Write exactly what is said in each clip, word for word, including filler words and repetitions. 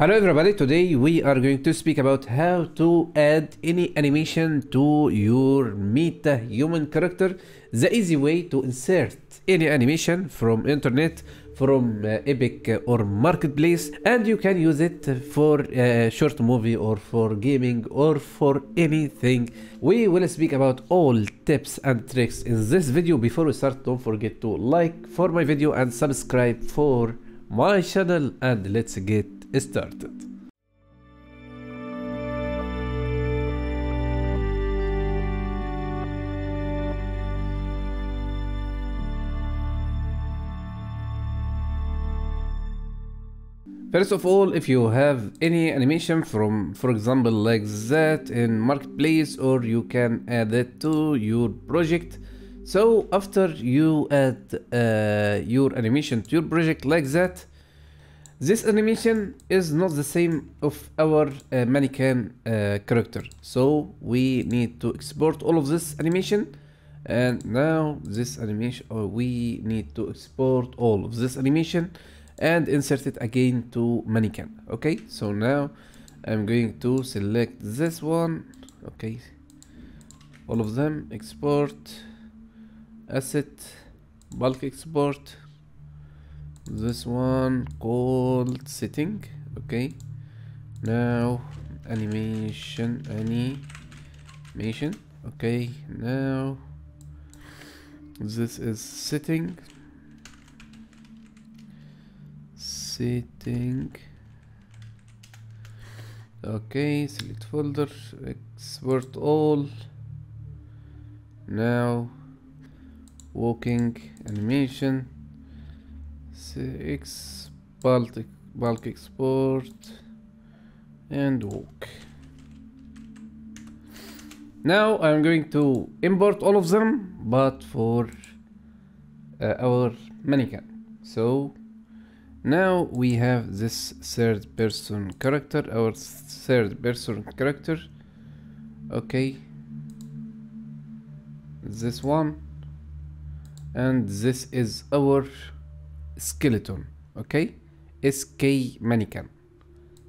Hello everybody, today we are going to speak about how to add any animation to your MetaHuman character. The easy way to insert any animation from internet, from uh, Epic or Marketplace, and you can use it for a short movie or for gaming or for anything. We will speak about all tips and tricks in this video. Before we start, don't forget to like for my video and subscribe for my channel, and let's get started. First of all, if you have any animation from, for example, like that in Marketplace, or you can add it to your project. So after you add uh, your animation to your project like that, this animation is not the same of our uh, mannequin uh, character, so we need to export all of this animation. And now this animation, or we need to export all of this animation and insert it again to mannequin. Okay, so now I'm going to select this one. Okay, all of them, export, asset, bulk export. This one called setting. Okay, now animation animation okay, now this is setting setting okay, select folder, export all. Now walking animation, X bulk, bulk export and walk. Now I'm going to import all of them, but for uh, our mannequin. So now we have this third person character, our third person character. Okay, this one, and this is our skeleton. Okay, S K mannequin.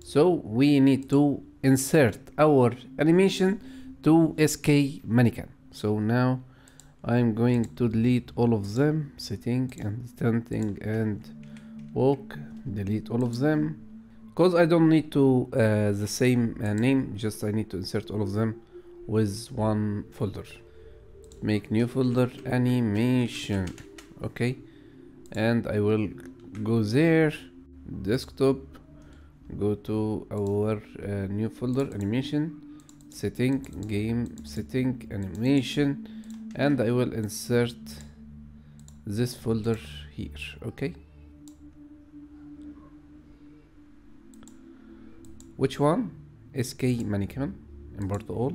So we need to insert our animation to S K mannequin. So now I'm going to delete all of them, sitting and standing and walk, delete all of them, because I don't need to uh, the same uh, name, just I need to insert all of them with one folder. Make new folder, animation. Okay, and I will go there, desktop, go to our uh, new folder, animation, setting, game, setting, animation, and I will insert this folder here. Okay, which one? S K mannequin, import all.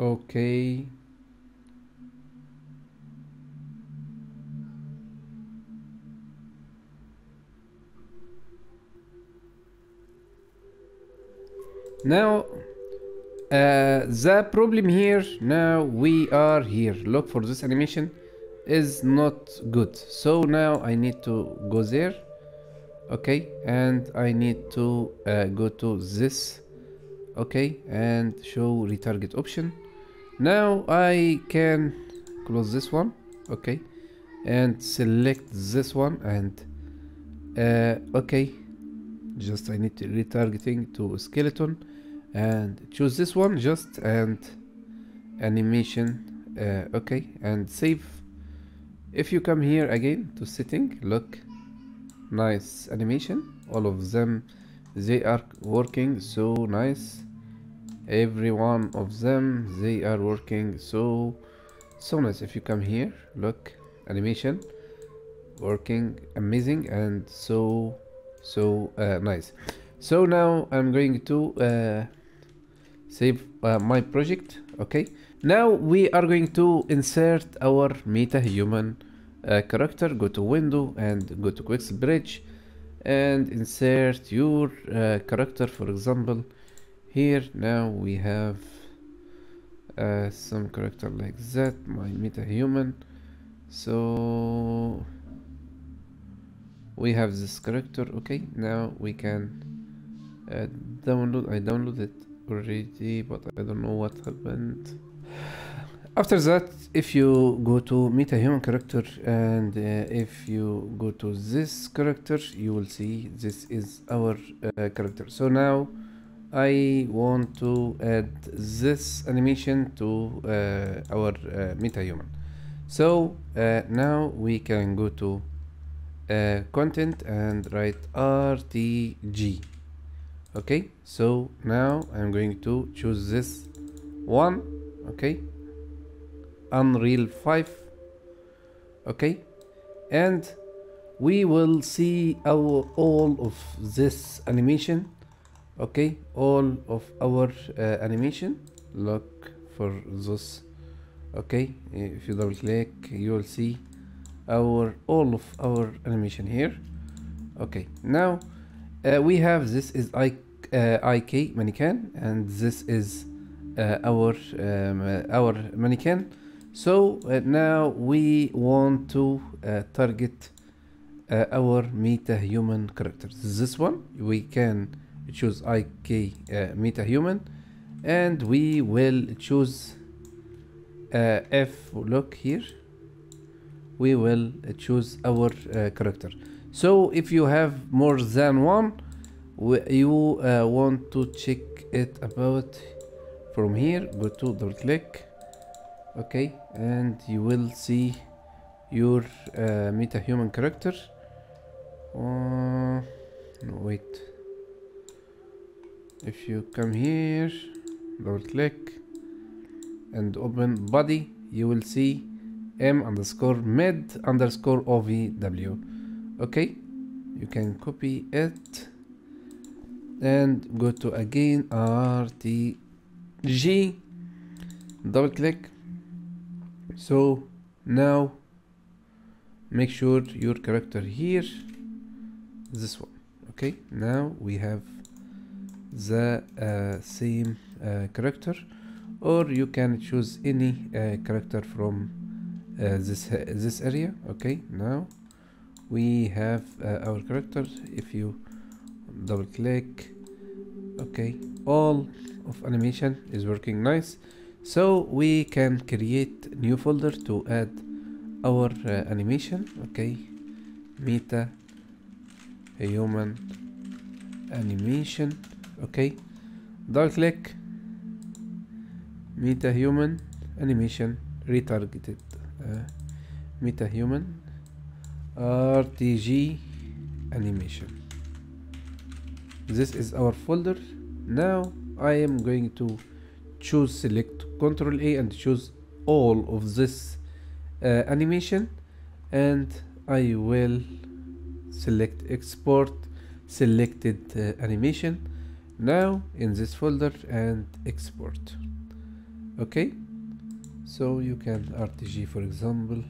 Okay, now uh, the problem here, now we are here, look for this animation is not good. So now I need to go there. Okay, and I need to uh, go to this. Okay, and show retarget option. Now I can close this one. Okay, and select this one, and uh, okay, just I need to retargeting to skeleton and choose this one just, and animation. Uh, okay, and save. If you come here again to setting, look, nice animation, all of them, they are working so nice, every one of them, they are working so so nice. If you come here, look, animation working amazing and so so uh, nice. So now I'm going to uh, save uh, my project. Okay, now we are going to insert our MetaHuman uh, character. Go to window and go to Quixel Bridge and insert your uh, character. For example, here now we have uh, some character like that, my MetaHuman. So we have this character. Okay, now we can uh, download. I downloaded it already, but I don't know what happened. After that, if you go to MetaHuman character and uh, if you go to this character, you will see this is our uh, character. So now I want to add this animation to uh, our uh, MetaHuman. So uh, now we can go to uh, content and write R T G. Okay, so now I'm going to choose this one. Okay, Unreal five. Okay, and we will see our all of this animation. Okay, all of our uh, animation. Look for this. Okay, if you double click, you will see our all of our animation here. Okay, now uh, we have this is I, uh, I K mannequin, and this is uh, our um, our mannequin. So uh, now we want to uh, target uh, our MetaHuman characters. This one we can choose I K uh, MetaHuman, and we will choose. Uh, if look here, we will uh, choose our uh, character. So if you have more than one, you uh, want to check it about from here. Go to double click. Okay, and you will see your uh, MetaHuman character. Uh, no, wait. If you come here, double click and open body, you will see m underscore med underscore ovw. Okay, you can copy it and go to again R T G, double click. So now make sure your character here, this one. Okay, now we have the uh, same uh, character, or you can choose any uh, character from uh, this uh, this area. Okay, now we have uh, our characters. If you double click, okay, all of animation is working nice. So we can create new folder to add our uh, animation. Okay, MetaHuman animation. Okay, double click, MetaHuman animation retargeted, uh, MetaHuman R T G animation. This is our folder. Now I am going to choose, select Control A and choose all of this uh, animation, and I will select export selected uh, animation now in this folder and export. Okay, so you can R T G, for example.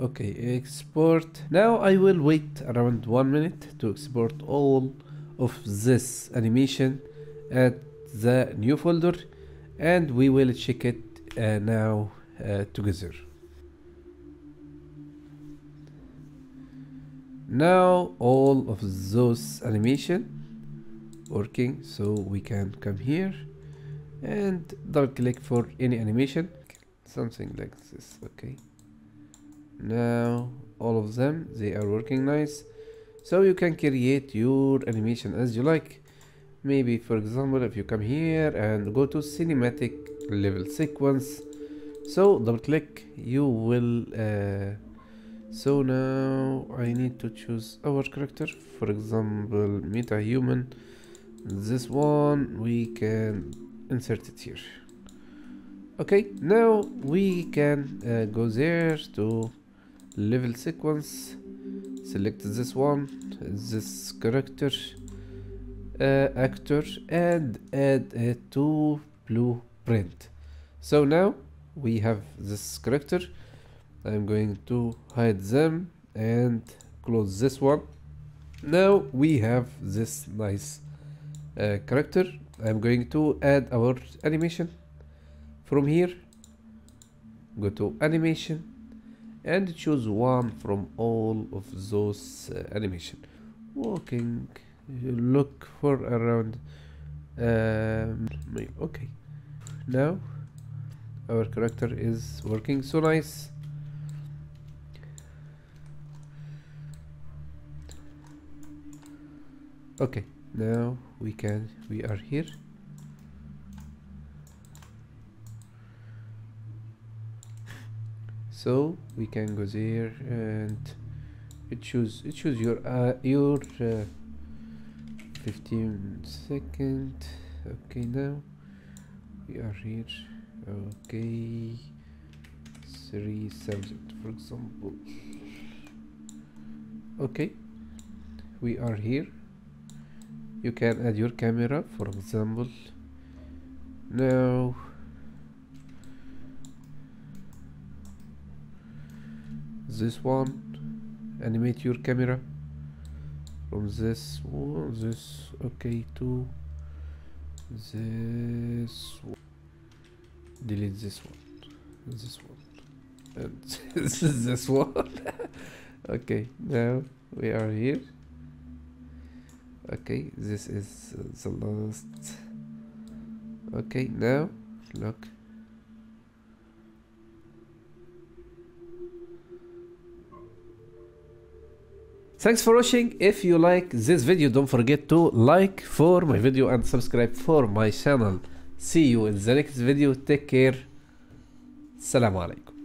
Okay, export. Now I will wait around one minute to export all of this animation at the new folder, and we will check it uh, now uh, together. Now all of those animation working, so we can come here and double click for any animation, something like this. Okay, now all of them, they are working nice. So you can create your animation as you like. Maybe for example, if you come here and go to cinematic level sequence, so double click, you will uh, so now I need to choose our character, for example MetaHuman, this one. We can insert it here. Okay, now we can uh, go there to level sequence, select this one, this character, uh, actor, and add it to blueprint. So now we have this character. I'm going to hide them and close this one. Now we have this nice uh, character. I'm going to add our animation from here. Go to animation and choose one from all of those uh, animation. Walking, look for around. Um, okay, now our character is working so nice. Okay, now we can we are here. So we can go there and choose choose your uh, your uh, fifteen second. Okay, now we are here. Okay, three thousand for example. Okay, we are here. You can add your camera, for example. Now this one, animate your camera from this one, this, okay, to this one. Delete this one, this one, and this is this one. Okay, now we are here. Okay, this is uh, the last. Okay, now look. Thanks for watching. If you like this video, don't forget to like for my video and subscribe for my channel. See you in the next video. Take care. Assalamu alaikum.